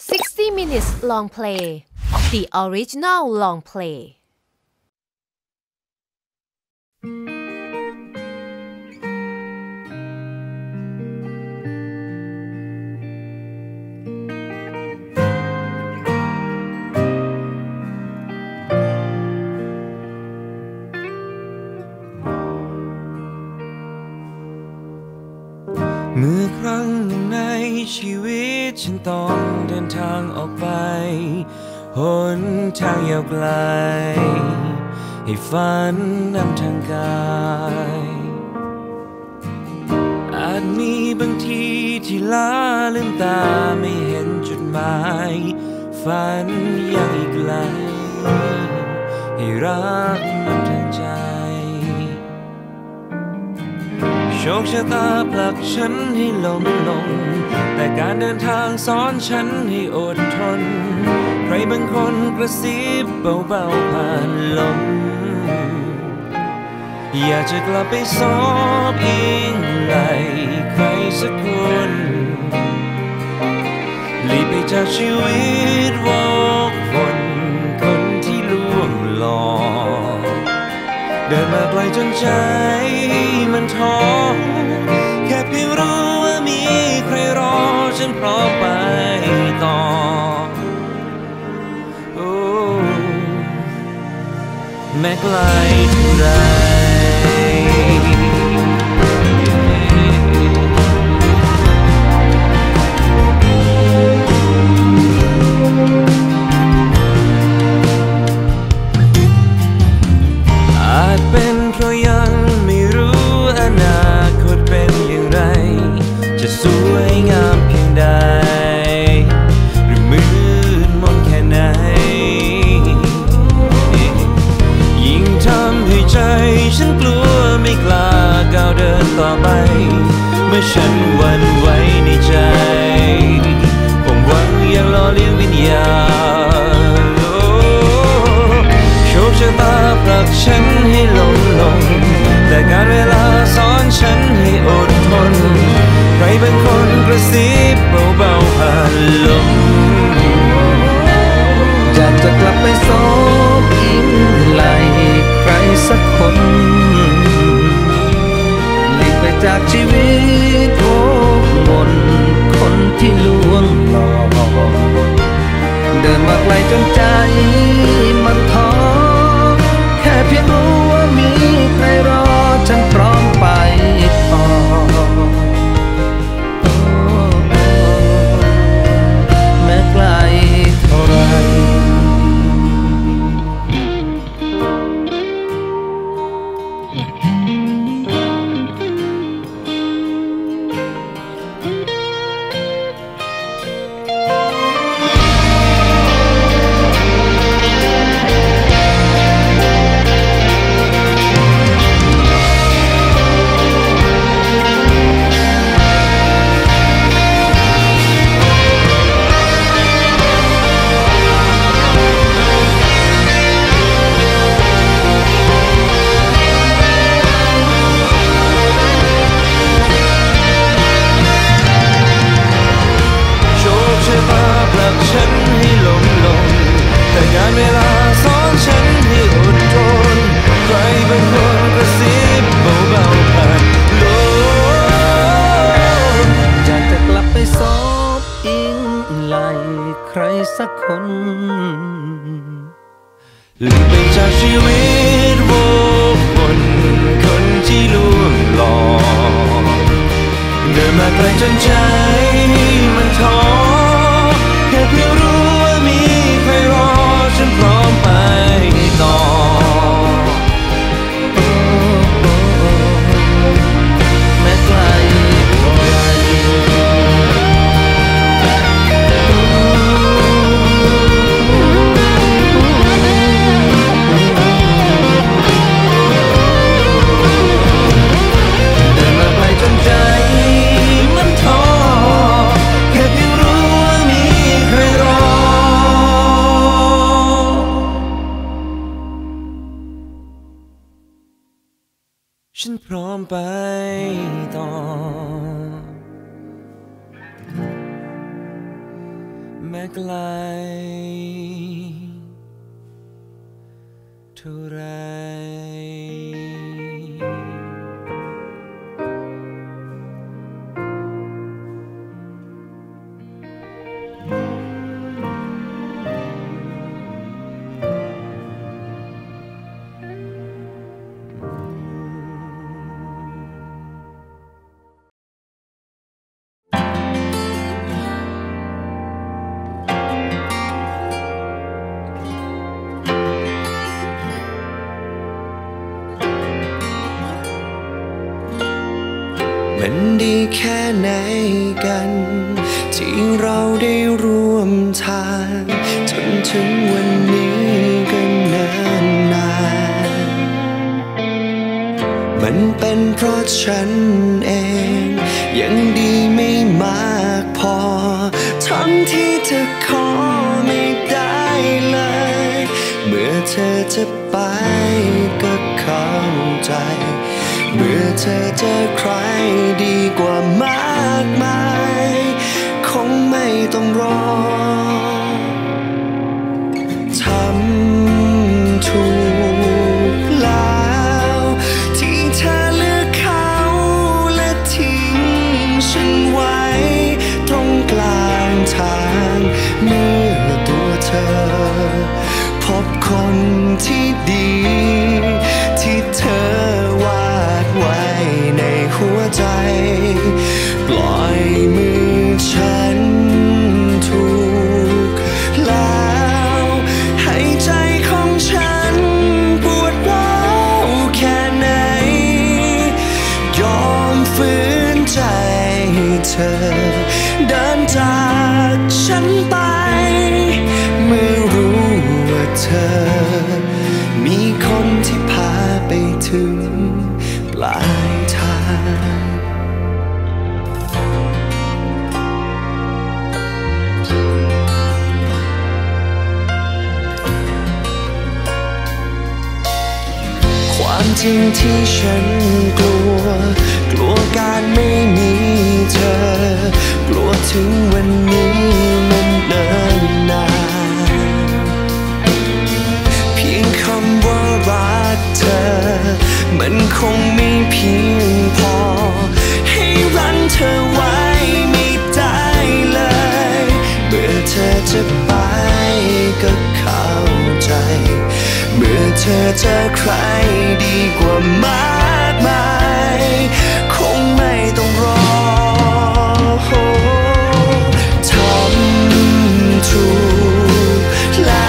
60 minutes long play, the original long play. เมื่อครั้งหนึ่งในชีวิตฉันต้องเดินทางออกไปหนทางยาวไกลให้ฝันนำทางกายอาจมีบางทีที่ล้าลืมตาไม่เห็นจุดหมายฝันยังอีกไกลให้รักนำทางใจโชคชะตาผลักฉันให้ล้มลงแต่การเดินทางสอนฉันให้อดทนใครบางคนกระซิบเบาๆผ่านลมอยากจะกลับไปสอบอีกไหลใครสักคนหลีกไปจากชีวิตวอกวนคนที่ล่วงหลอกเดินมาไกลจนใจมันท้อแค่เพียงรู้ว่ามีใครรอฉันพร้อมไปต่อแม้ไกลเท่าไรอาจเป็นเพราะยังไม่รู้อนาคตเป็นอย่างไรจะสวยงามเพียงใดหรือมืดมนแค่ไหนยิ่งทำให้ใจฉันกลัวไม่กล้าก้าวเดินต่อไปเมื่อฉันหวั่นไหวในใจผมหวังยังรอเลี้ยงวิญญาณโชคชะตาผลักฉันให้หลงแต่การเวลาสอนฉันให้อดทนใครบางคนกระซิบเบาๆผ่านลมอยากจะกลับไปสบอีกไหลใครสักคนหลีกไปจากชีวิตโอ้มนคนที่ล่วงหลอกเดินมาไกลจนใจมันท้อแค่เพียงรู้ว่ามีใครรอฉันพร้อมไปต่อแม้ไกลเท่าไร แม้ไกลเท่าไรมันดีแค่ไหนกันที่เราได้ร่วมทางจนถึงวันนี้กันนานนานมันเป็นเพราะฉันเองยังดีไม่มากพอทั้งที่เธอขอไม่ได้เลยเมื่อเธอจะไปก็เข้าใจเมื่อเธอเจอใครดีกว่ามากมายคงไม่ต้องรอทำถูกแล้วที่เธอเลือกเขาและทิ้งฉันไว้ตรงกลางทางเมื่อตัวเธอพบคนที่ดีที่เธอไว้ในหัวใจปล่อยมือฉันถูกแล้วให้ใจของฉันปวดร้าวแค่ไหนยอมฝืนใจให้เธอเดินจากฉันไปเมื่อรู้ว่าเธอมีคนที่พาไปถึงหลายทางความจริงที่ฉันกลัวการไม่มีเธอกลัวถึงวันนี้มันเนิ่นนานเพียงคำว่ารักเธอมันคงไม่เพียงพอให้รั้งเธอไว้ไม่ได้เลยเมื่อเธอจะไปก็เข้าใจเมื่อเธอเจอใครดีกว่ามากมายคงไม่ต้องรอทำถูกแล้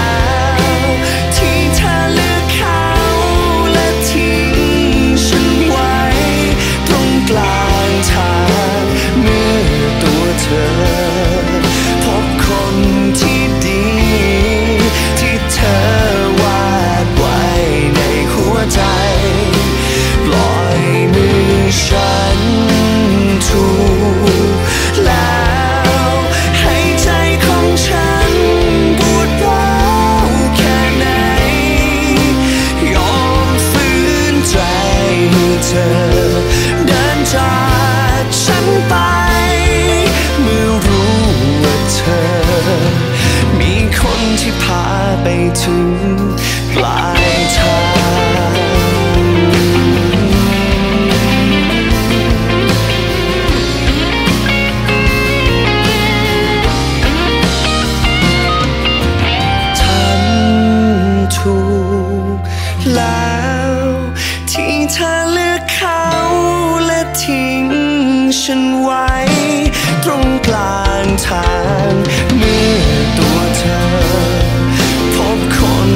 วพบคนที่ดีที่เธอวาดไว้ในหัวใจปล่อยมือฉันถูกแล้วให้ใจของฉันปวดร้าวแค่ไหนยอมฝืนใจให้เธอเดินจากฉันไปมีคนที่พาไปถึงปลายทางทำถูกแล้วที่เธอเลือกเขาและทิ้งฉันไว้ตรงกลางทางเมื่อตัวเธอพบคน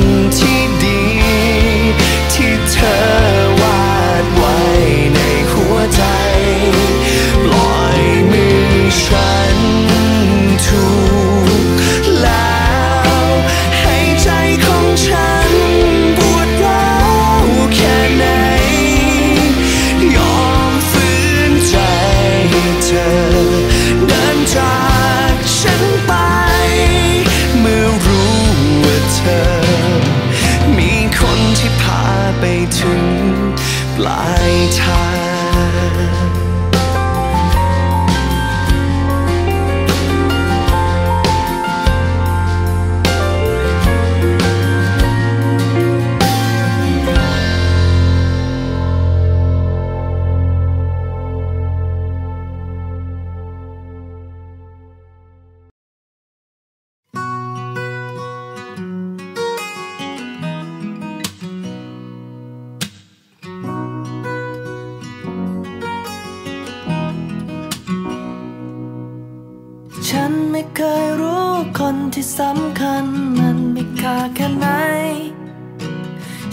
คนที่สำคัญมันมีค่าแค่ไหน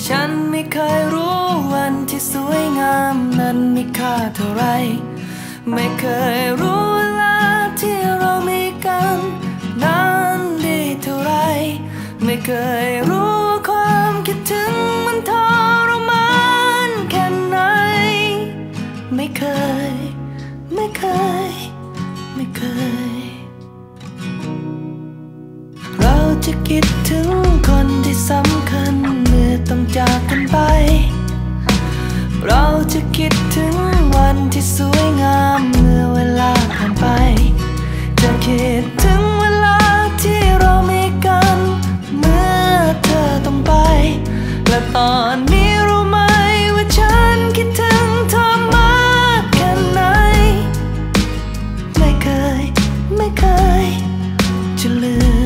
ฉันไม่เคยรู้วันที่สวยงามนั้นมีค่าเท่าไรไม่เคยรู้เวลาที่เรามีกันนั้นดีเท่าไรไม่เคยรู้ความคิดถึงมันทรมานแค่ไหนไม่เคยเราจะคิดถึงคนที่สำคัญเมื่อต้องจากกันไปเราจะคิดถึงวันที่สวยงามเมื่อเวลาผ่านไปจะคิดถึงเวลาที่เรามีกันเมื่อเธอต้องไปและตอนนี้รู้ไหมว่าฉันคิดถึงเธอมากแค่ไหนไม่เคยจะลืม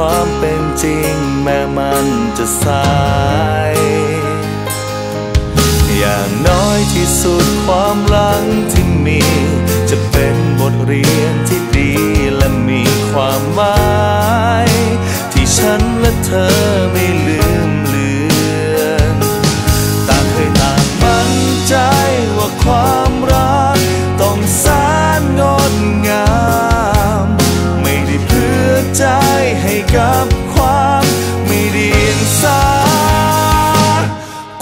ความเป็นจริงแม้มันจะสายอย่า อย่างน้อยที่สุดความหลังที่มีจะเป็นบทเรียนที่ดีและมีความหมายที่ฉันและเธอไม่ลืมเลือนต่างเคยต่างมั่นใจว่าความรักต้องแสนงดงามไม่ได้เพื่อใจให้กับความไม่ดีสา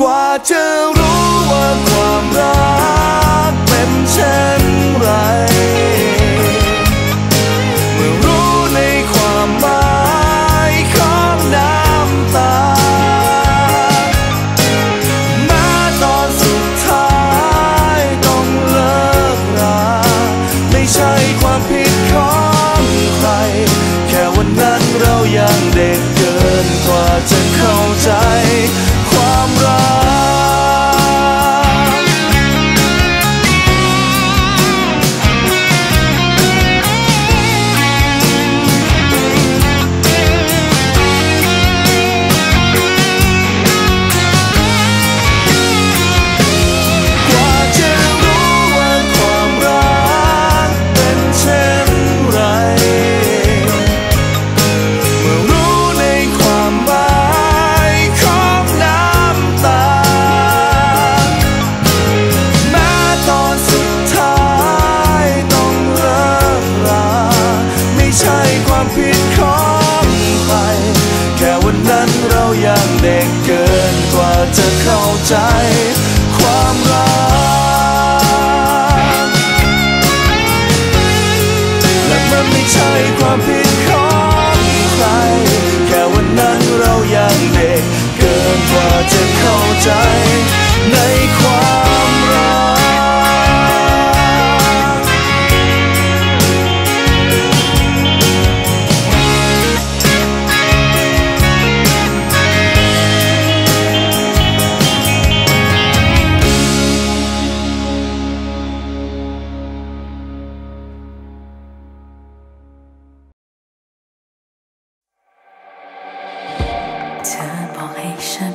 กว่าจะรู้ว่าความรักเป็นเช่นไรเมื่อรู้ในความหมายของน้ำตาแม้ตอนสุดท้ายต้องเลิกราไม่ใช่ความผิดของใครแค่วันนั้นเรายังเด็กเกินกว่าจะเข้าใจความรักจะเข้าใจความรักและมันไม่ใช่ความผิดของใครแค่วันนั้นเรายังเด็กเกินกว่าจะเข้าใจในความรักฉัน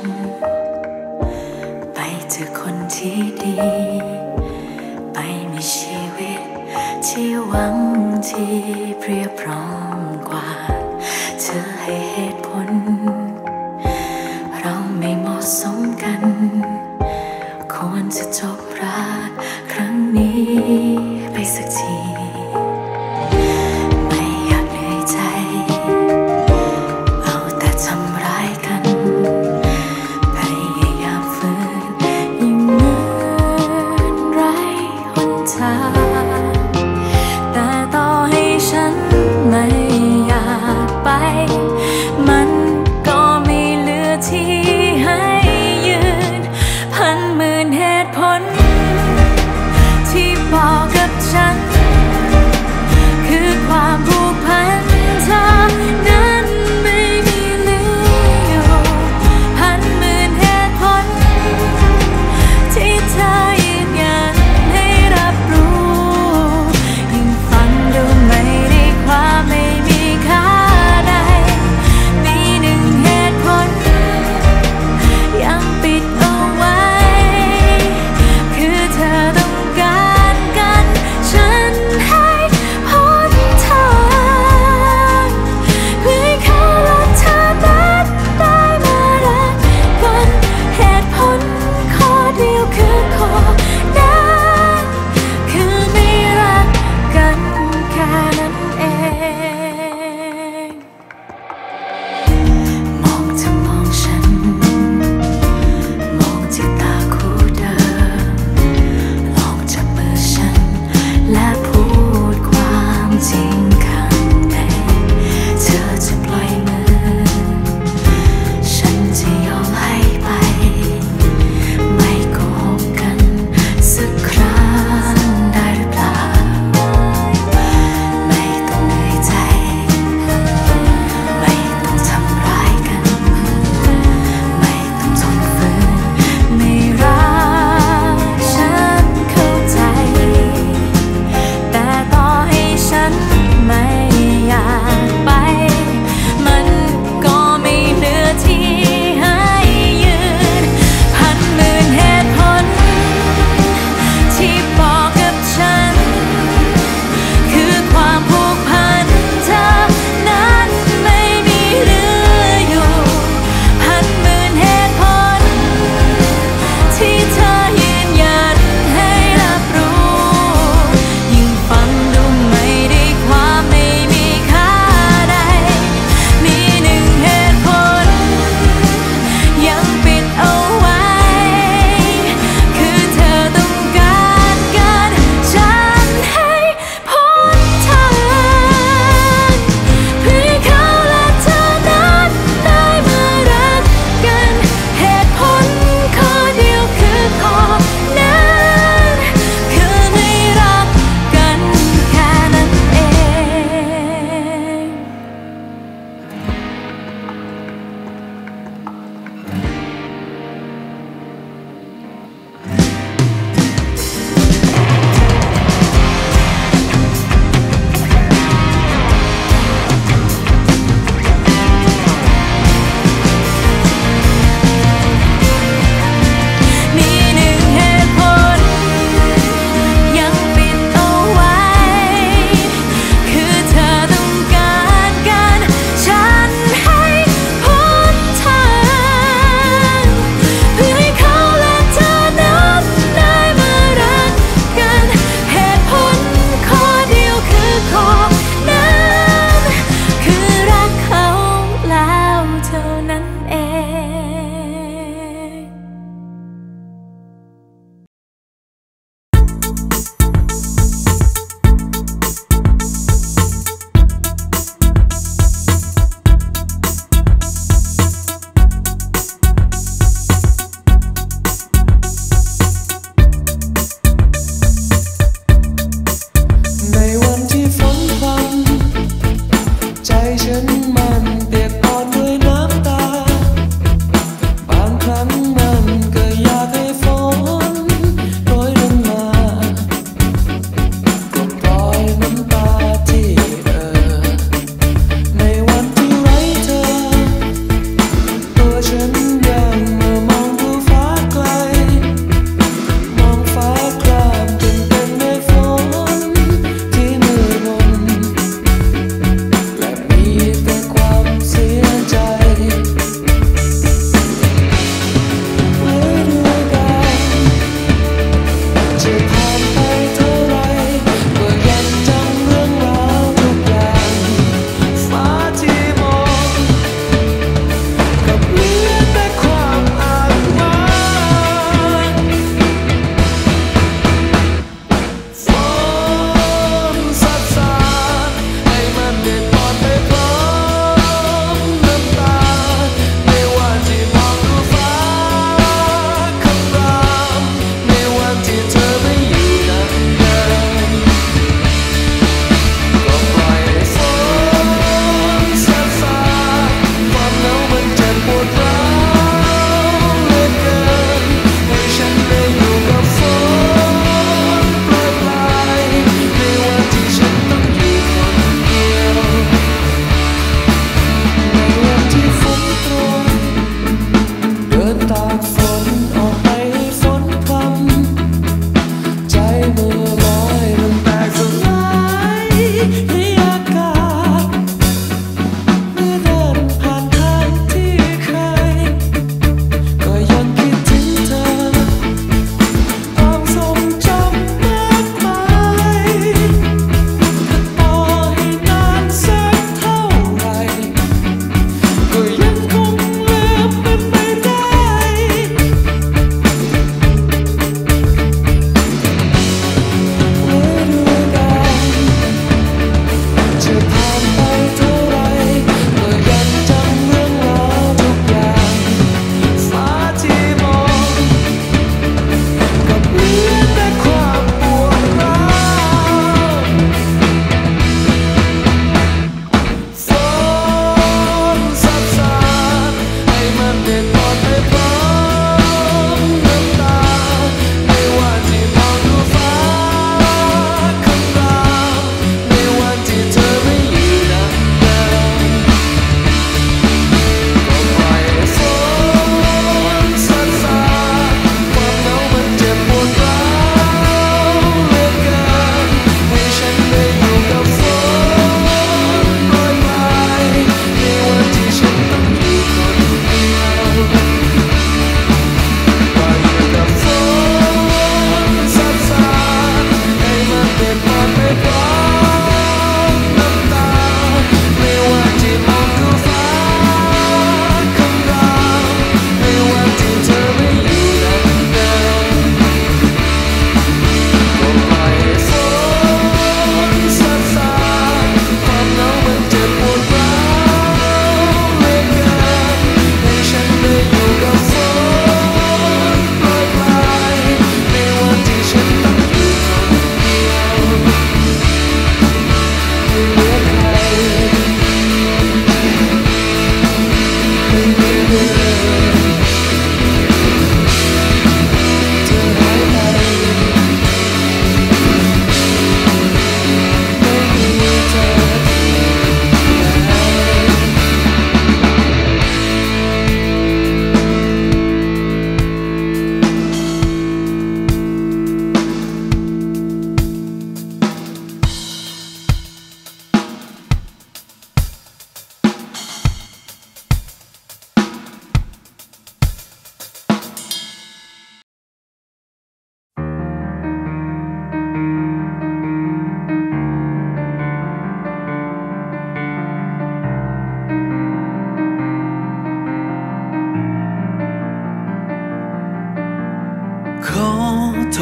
โท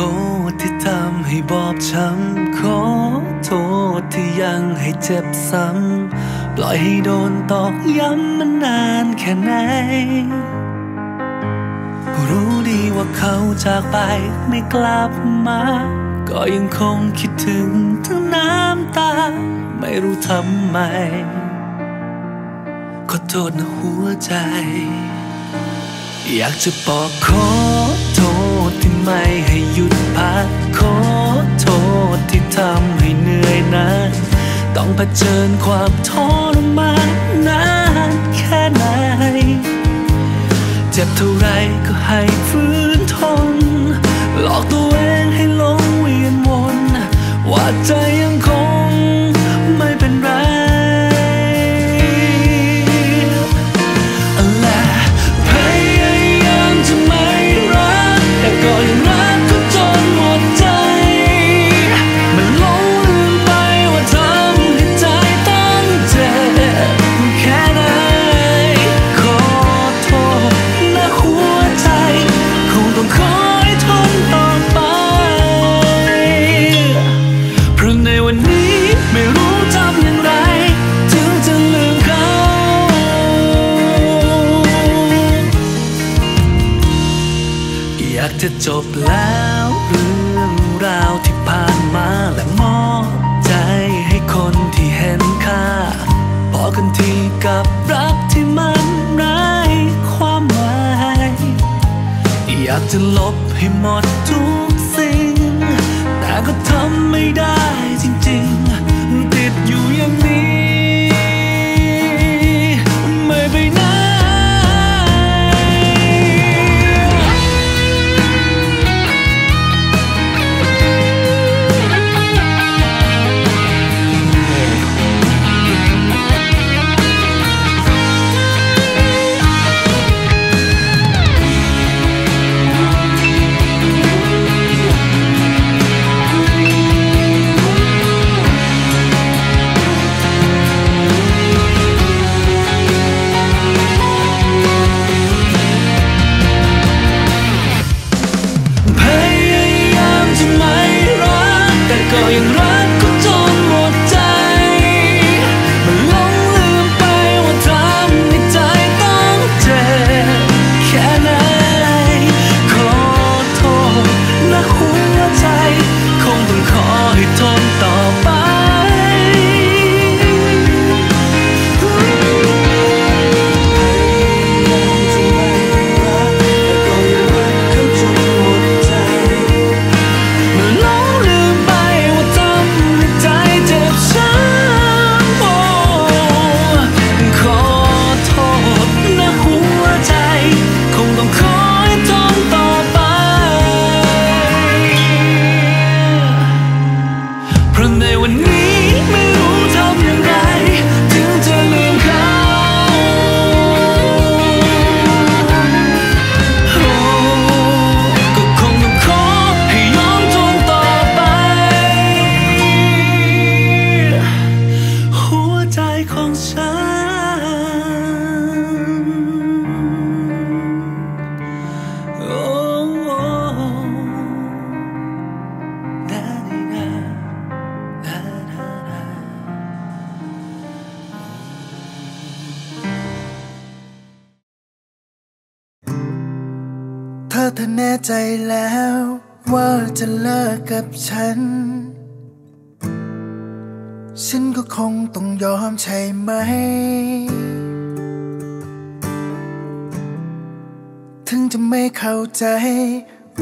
ษที่ทำให้บอบช้ำขอโทษที่ยังให้เจ็บซ้ำปล่อยให้โดนตอกย้ำมันนานแค่ไหนรู้ดีว่าเขาจากไปไม่กลับมาก็ยังคงคิดถึงทั้งน้ำตาไม่รู้ทำไมขอโทษนะหัวใจอยากจะบอกขอโทษที่ไม่ให้หยุดพักขอโทษที่ทำให้เหนื่อยนักต้องเผชิญความทรมานนานแค่ไหนเจ็บเท่าไรก็ให้ฟื้นทนหลอกตัวเองให้หลงเวียนวนว่าใจยังคงไม่เป็นไรและพยายามจะไม่รักแต่ก่อนรักก็จนหมดใจมันหลงลืมไปว่าทำให้ใจต้องเจ็บแค่ไหนขอโทษนะหัวใจคงต้องคอยทนต่อไปเพราะในวันนี้ไม่รู้ทำอย่างไรถึงจะลืมเขาอยากจะจบแล้วเรื่องราวที่ผ่านมาและมอบใจให้คนที่เห็นค่าพอกันทีกับรักที่มันไร้ความหมายอยากจะลบให้หมดทุกสิ่งแต่ก็ทำไม่ได้จริงๆติดอยู่อย่างนี้ไม่ไปไหนเธอแน่ใจแล้วว่าจะเลิกกับฉันฉันก็คงต้องยอมใช่ไหมถึงจะไม่เข้าใจ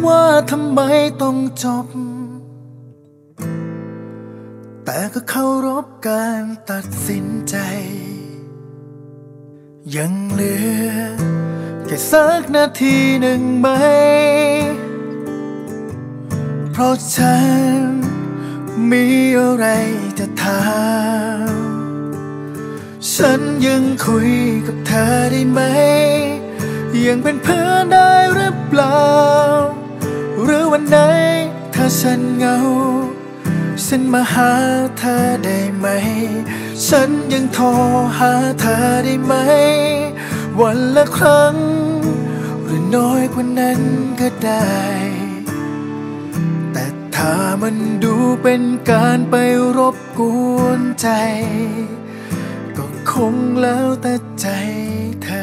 ว่าทำไมต้องจบแต่ก็เคารพการตัดสินใจยังเหลือแค่สักนาทีหนึ่งไหมเพราะฉันมีอะไรจะถามฉันยังคุยกับเธอได้ไหมยังเป็นเพื่อนได้หรือเปล่าหรือวันไหนถ้าฉันเหงาฉันมาหาเธอได้ไหมฉันยังโทรหาเธอได้ไหมวันละครั้งหรือน้อยกว่านั้นก็ได้ มันดูเป็นการไปรบกวนใจก็คงแล้วแต่ใจเธอ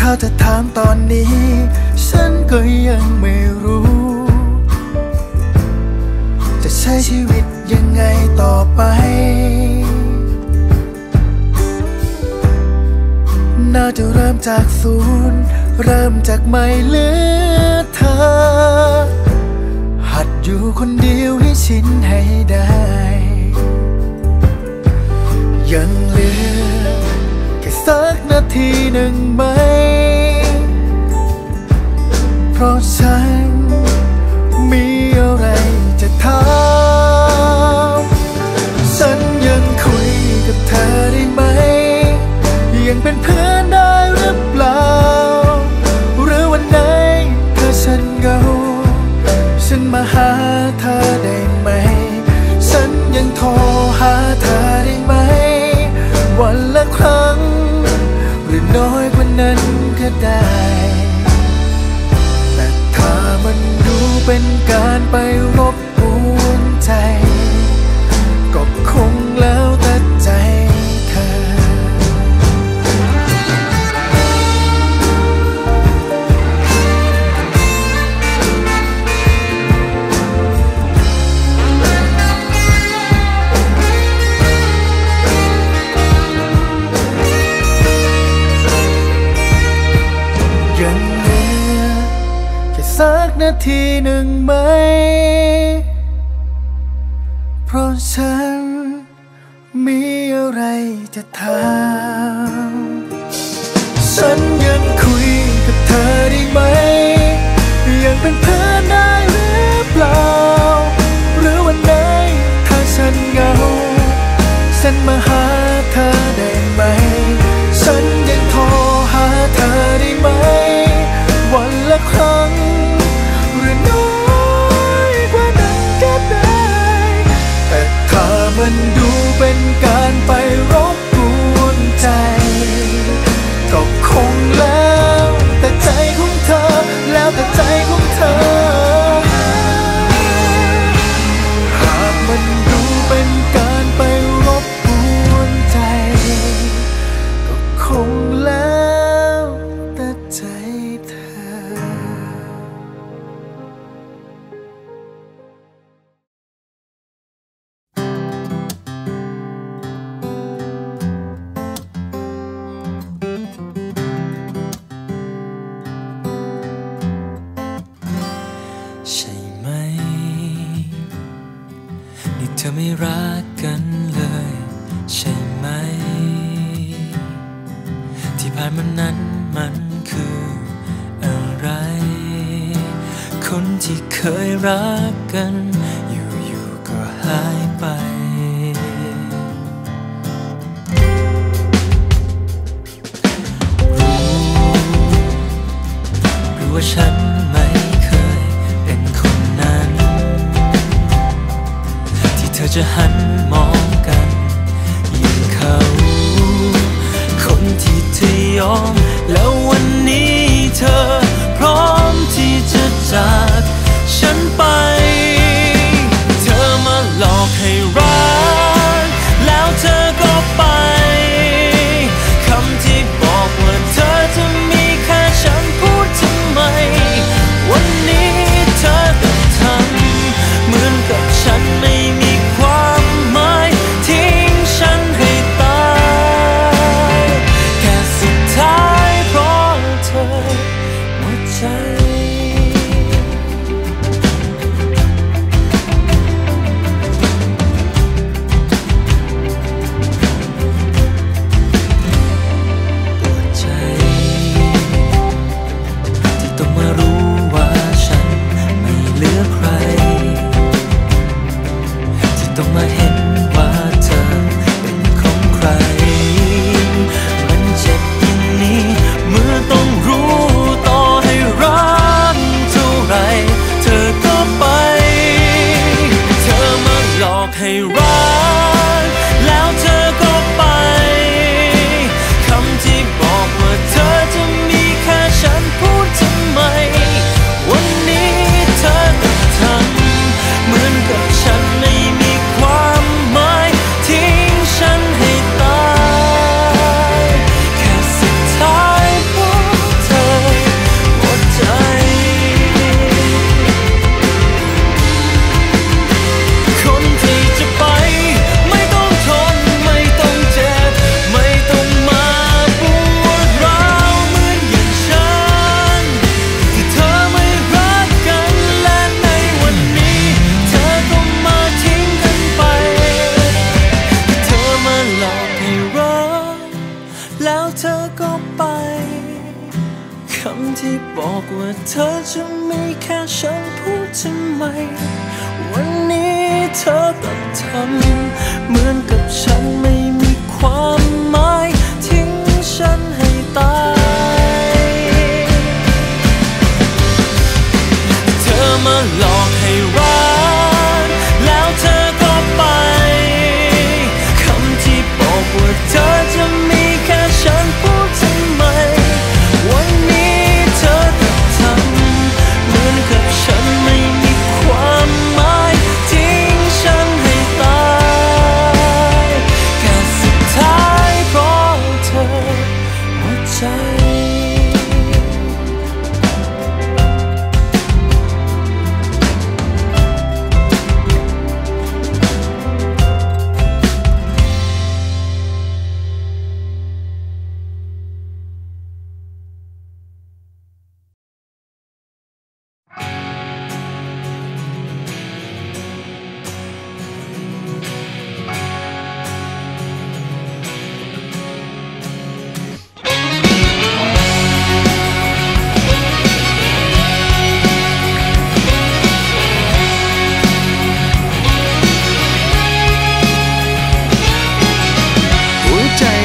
ถ้าจะถามตอนนี้ฉันก็ยังไม่รู้จะใช้ชีวิตยังไงต่อไปน่าจะเริ่มจากศูนย์เริ่มจากไม่เหลือเธอหัดอยู่คนเดียวให้ชินให้ได้ยังเหลือแค่สักนาทีหนึ่งไหมเพราะฉันมีอะไรจะทำฉันยังคุยกับเธอได้ไหมยังเป็นเพื่อนได้หรือเปล่าหรือวันไหนถ้าฉันเหงาฉันมาหาเธอได้ไหมฉันยังโทรหาเธอได้ไหมวันละครั้งหรือน้อยกว่านั้นก็ได้แต่ถ้ามันดูเป็นการไปรบกวนใจก็คงแล้วแต่ใจสักนาทีหนึ่งไหมเพราะฉันมีอะไรจะถามฉันยังคุยกับเธอได้ไหมยังเป็นเพื่อนได้หรือเปล่าหรือวันไหนถ้าฉันเหงาฉันมาหาเธอได้ไหมฉันยังโทรหาเธอได้ไหมวันละครั้งมันดูเป็นการไปรบกวนใจก็คงแล้วแต่ใจของเธอแล้วแต่ใจของเธอหากมันดูเป็นการไปรบกวนใจก็คงแล้วแต่ใจเธอไม่รักกันเลยใช่ไหมที่ผ่านมานั้นมันคืออะไรคนที่เคยรักกันอยู่ๆก็หายไปรู้ว่าฉันไม่เคยเป็นคนนั้นเธอจะหันมองกันอย่างเขาคนที่เธอยอมแล้ววันนี้เธอพร้อมที่จะจากฉันไปเธอมาหลอกให้รักแล้วเธอก็ไปคำที่บอกว่าเธอจะมีแค่ฉันพูดทำไมวันนี้เธอต้องทำเหมือนกับฉันไม่มี ที่บอกว่าเธอจะไม่แค่ฉันพูดทำไมวันนี้เธอต้องทำเหมือนกับฉันไม่มีความหมายทิ้งฉันให้ตายเธอมาหลอกให้รักแล้วเธอก็ไปคำที่บอกว่าเธอจะมีแค่ฉันพูดทำไมวันนี้เธอต้องทำเหมือนกับฉันไม่มีความหมายทิ้งฉันให้ตายแค่สุดท้ายเพราะเธอหมดใจ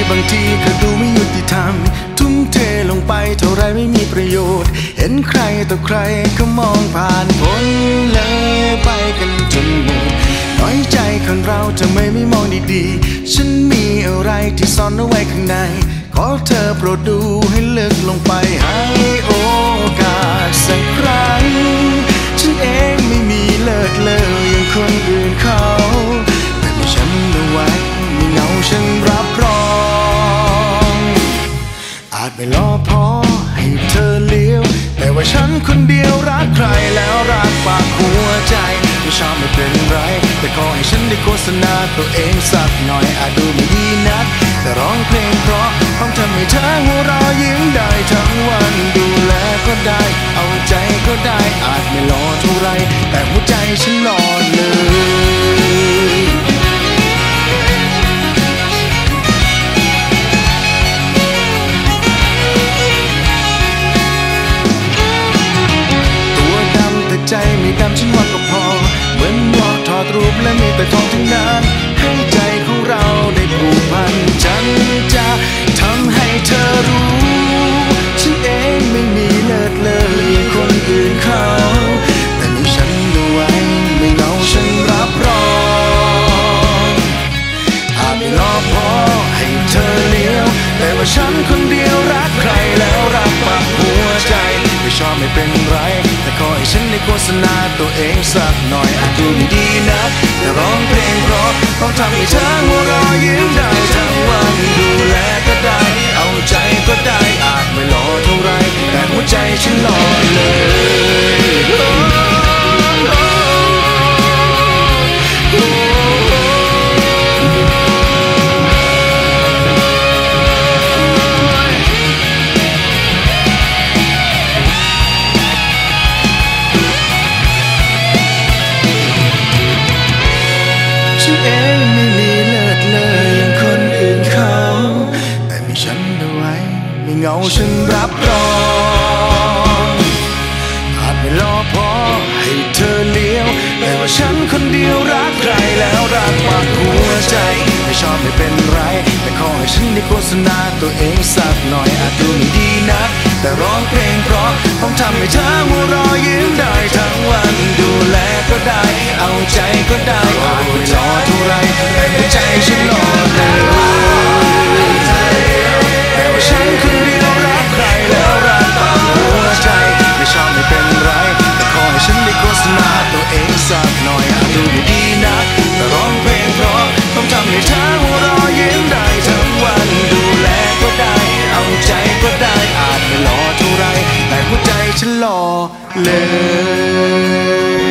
บางทีก็ดูไม่ยุติธรรมทุ่มเทลงไปเท่าไรไม่มีประโยชน์เห็นใครต่อใครก็มองผ่านพ้นเลยไปกันจนหมดน้อยใจคนเราจะไม่มองดีๆฉันมีอะไรที่ซ่อนเอาไว้ข้างในขอเธอโปรดดูให้ลึกลงไปให้โอกาสสักครั้งฉันเองไม่มีเลิศเลออย่างคนอื่นเขาแต่ไม่ฉันเอาไว้ไม่เหงาฉันรับรองอาจไม่รอพอให้เธอเลี้ยวแต่ว่าฉันคนเดียวรักใครแล้วรักฝากหัวใจไม่ชอบไม่เป็นไรแต่ขอให้ฉันได้โฆษณาตัวเองสักหน่อยอาจดูไม่ดีนักแต่ร้องเพลงเพราะต้องทำให้เธอหัวเราะยิ้มได้ทั้งวันดูแลก็ได้เอาใจก็ได้อาจไม่รอเท่าไรแต่หัวใจฉันรอเลยใจไม่ดำฉันว่าก็พอเหมือนวอกถอดรูปและมีแต่ทองทั้งนั้นให้ใจของเราได้ผูกพันฉันจะทำให้เธอรู้ฉันเองไม่มีเลิศเลยคนอื่นเขาแต่มีฉันเอาไว้ไม่เหงาฉันรับรองอาจไม่รอพอให้เธอเลี้ยวแต่ว่าฉันคนเดียวรักใครแล้วรักปากหัวใจไม่ชอบไม่เป็นไรแต่ขอให้ฉันได้โฆษณาตัวเองสักหน่อยอาจดูไม่ดีนักแต่ร้องเพลงเพราะต้องทำให้เธอหัวเราะยิ้มได้ทั้งวันดูแลก็ได้เอาใจก็ได้อาจไม่หล่อเท่าไรแต่หัวใจฉันหล่อเลยเหงาฉันรับรองอาจไม่รอพอให้เธอเลี้ยวแต่ว่าฉันคนเดียวรักใครแล้วรักมากหัวใจไม่ชอบไม่เป็นไรแต่ขอให้ฉันได้โฆษณาตัวเองสักหน่อยอาจดูไม่ดีนักแต่ร้องเพลงเพราะต้องทำให้เธอหัวเราะยิ้มได้ทั้งวันดูแลก็ได้เอาใจก็ได้อาจไม่รอเท่าไรแต่หัวใจฉันรอเลยแต่ว่าฉันคนเดียวรักใครแล้วรักตามหัวใจไม่ชอบไม่เป็นไรแต่ขอให้ฉันได้โฆษณาตัวเองสักหน่อยอาจดูไม่ดีนักแต่ร้องเพลงเพราะต้องทำให้เธอหัวเราะยิ้มได้ทั้งวันดูแลก็ได้เอาใจก็ได้อาจไม่หล่อเท่าไรแต่หัวใจฉันหล่อเลย